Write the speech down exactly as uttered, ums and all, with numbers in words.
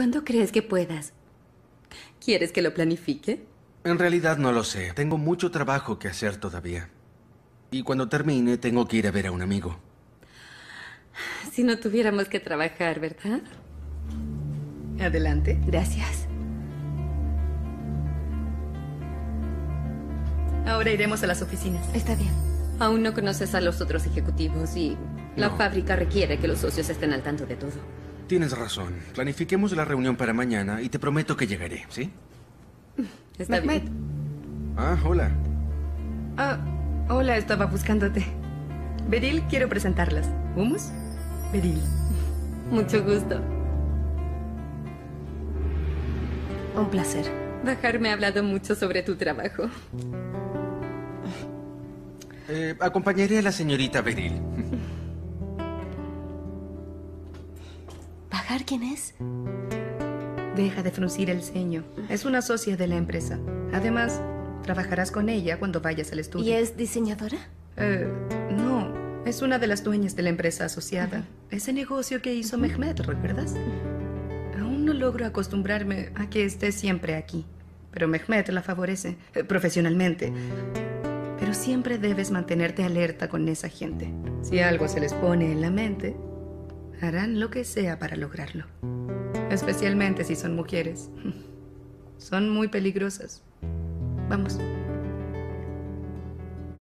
¿Cuándo crees que puedas? ¿Quieres que lo planifique? En realidad no lo sé. Tengo mucho trabajo que hacer todavía. Y cuando termine, tengo que ir a ver a un amigo. Si no tuviéramos que trabajar, ¿verdad? Adelante. Gracias. Ahora iremos a las oficinas. Está bien. Aún no conoces a los otros ejecutivos y la no. fábrica requiere que los socios estén al tanto de todo. Tienes razón. Planifiquemos la reunión para mañana y te prometo que llegaré, ¿sí? Está Mehmet. bien. Ah, hola. Ah, hola, estaba buscándote. Beril, quiero presentarlas. ¿Humus? Beril. Mucho gusto. Un placer. Bahar me ha hablado mucho sobre tu trabajo. Eh, acompañaré a la señorita Beril. ¿Bahar quién es? Deja de fruncir el ceño. Es una socia de la empresa. Además, trabajarás con ella cuando vayas al estudio. ¿Y es diseñadora? Eh, no, es una de las dueñas de la empresa asociada. Uh-huh. Ese negocio que hizo uh-huh. Mehmet, ¿recuerdas? Uh-huh. Aún no logro acostumbrarme a que esté siempre aquí. Pero Mehmet la favorece eh, profesionalmente. Pero siempre debes mantenerte alerta con esa gente. Si algo se les pone en la mente, harán lo que sea para lograrlo. Especialmente si son mujeres. Son muy peligrosas. Vamos.